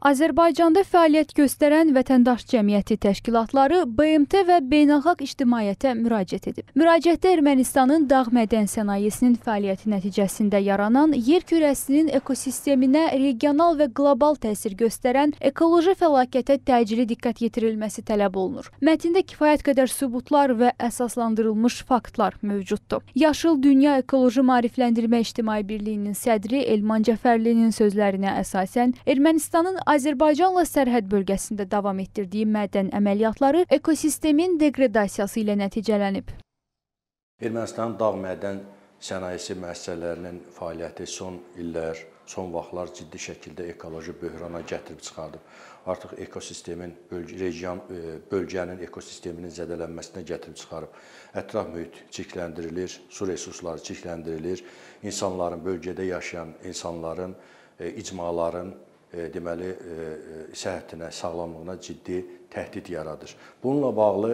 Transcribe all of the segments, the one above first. Azərbaycanda fəaliyyət göstərən vətəndaş cəmiyyəti təşkilatları BMT və beynəlxalq ictimaiyyətə müraciət edib. Müraciətdə Ermənistanın Dağmədən sənayesinin fəaliyyəti nəticəsində yaranan yer kürəsinin ekosisteminə regional və qlobal təsir göstərən ekoloji fəlakətə təcili diqqət yetirilməsi tələb olunur. Mətndə kifayət qədər sübutlar və əsaslandırılmış faktlar mövcuddur. Yaşıl Dünya Ekoloji Maarifləndirmə İctimai Birliyinin sədri Elman Cəfərlinin sözlərinə əsasən Ermənistanın Azərbaycanla sərhəd bölgəsində davam etdirdiyi mədən əməliyyatları ekosistemin degradasiyası ilə nəticələnib. Ermənistanın dağ mədən sənayesi müəssisələrinin fəaliyyəti son vaxtlar ciddi şəkildə ekoloji böhrana gətirib çıxarıb. Artıq ekosistemin, bölgənin ekosisteminin zədələnməsinə gətirib çıxarıb. Ətraf mühit çirkləndirilir, su resursları çirkləndirilir, insanların, bölgədə yaşayan insanların, icmaların, deməli, səhhətinə, sağlamlığına ciddi təhdid yaradır. Bununla bağlı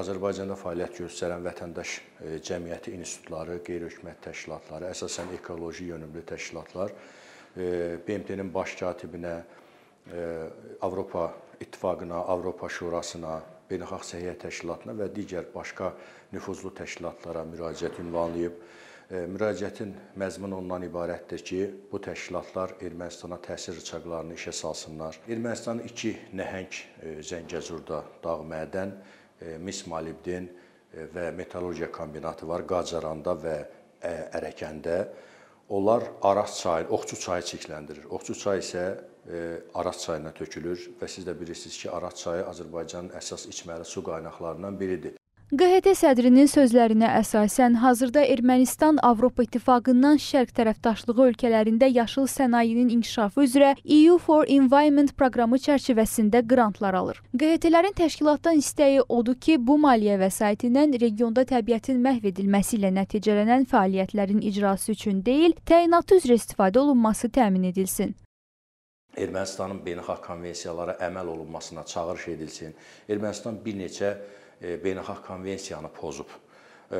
Azərbaycanda fəaliyyət göstərən vətəndaş cəmiyyəti institutları, qeyri-hökumət təşkilatları, əsasən ekoloji yönümlü təşkilatlar BMT-nin baş katibinə, Avropa İttifaqına, Avropa Şurasına, Beynəlxalq Səhiyyə Təşkilatına və digər başqa nüfuzlu təşkilatlara müraciət ünvanlayıb. Müraciətin məzmunu ondan ibarətdir ki, bu təşkilatlar Ermənistana təsir rıçaqlarını işə salsınlar. Ermənistanın iki nəhəng Zəngəzurda Dağmədən, Mis Malibdin və metalurgiya kombinatı var Qacaranda və Ərəkəndə. Onlar Araz çayı, oxçu çayı çirkləndirir. Oxçu çayı isə Araz çayına tökülür və siz də bilirsiniz ki, Araz çayı Azərbaycanın əsas içməli su qaynaqlarından biridir. QHT sədrinin sözlərinə əsasən, hazırda Ermənistan Avropa İttifaqından şərq tərəfdaşlığı ölkələrində yaşıl sənayenin inkişafı üzrə EU for Environment proqramı çərçivəsində qrantlar alır. QHT-lərin təşkilatdan istəyi odur ki, bu maliyyə vəsaitindən regionda təbiətin məhv edilməsi ilə nəticələnən fəaliyyətlərin icrası üçün deyil, təyinatı üzrə istifadə olunması təmin edilsin. Ermənistanın beynəlxalq konvensiyalara əməl olunmasına çağırış edilsin. Ermənistan bir neçə beynəlxalq konvensiyanı pozub.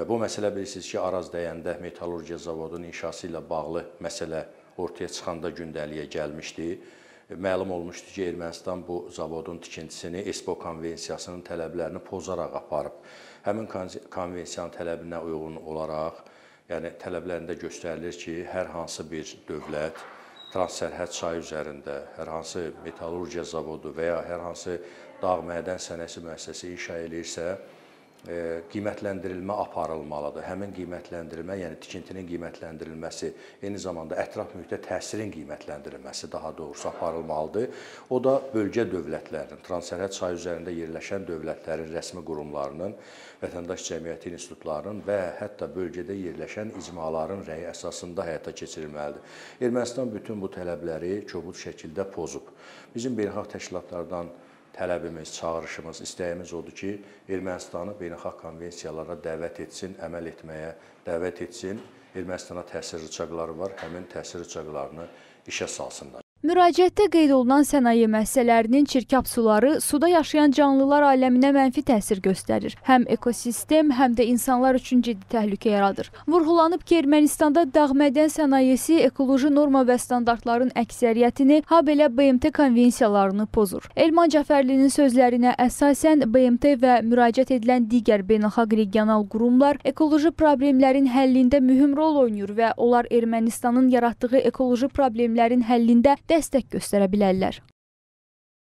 Bu məsələ bilirsiniz ki, Araz Dəyəndə metalurgiya zavodunun inşası ilə bağlı məsələ ortaya çıxanda gündəliyə gəlmişdi. Məlum olmuşdu ki, Ermənistan bu zavodun tikintisini Espo Konvensiyasının tələblərini pozaraq aparıb. Həmin konvensiyanın tələbinə uyğun olaraq, yəni tələblərində göstərilir ki, hər hansı bir dövlət transsərhəd çayı üzərində hər hansı metalurgiya zavodu və ya hər hansı dağ mədən sənayesi müəssisəsi inşa eləyirsə, qiymətləndirilmə aparılmalıdır. Həmin qiymətləndirmə, yəni tikintinin qiymətləndirilməsi, eyni zamanda ətraf mühitə təsirin qiymətləndirilməsi daha doğrusu aparılmalıdır. O da bölgə dövlətlərinin, transsərhəd çayı üzərində yerləşən dövlətlərin, rəsmi qurumlarının, vətəndaş cəmiyyəti institutlarının və hətta bölgədə yerləşən icmaların rəyi əsasında həyata keçirilməlidir. Ermənistan bütün bu tələbləri kobud şəkildə pozub. Bizim beynəlxalq təşkilatlardan tələbimiz, çağırışımız, istəyimiz odur ki, Ermənistanı beynəlxalq konvensiyalara dəvət etsin, əməl etməyə dəvət etsin. Ermənistana təsir rıçaqları var, həmin təsir rıçaqlarını işə salsınlar. Müraciətdə qeyd olunan sənaye müəssisələrinin çirkab suları suda yaşayan canlılar aləminə mənfi təsir göstərir. Həm ekosistem, həm də insanlar üçün ciddi təhlükə yaradır. Vurğulanıb ki, Ermənistanda dağmədən sənayesi ekoloji norma və standartların əksəriyyətini, habelə BMT konvensiyalarını pozur. Elman Cəfərlinin sözlərinə əsasən, BMT və müraciət edilən digər beynəlxalq regional qurumlar ekoloji problemlərin həllində mühüm rol oynayır və onlar Ermənistanın yaratdığı ekoloji problemlərin həllində dəstək göstərə bilərlər.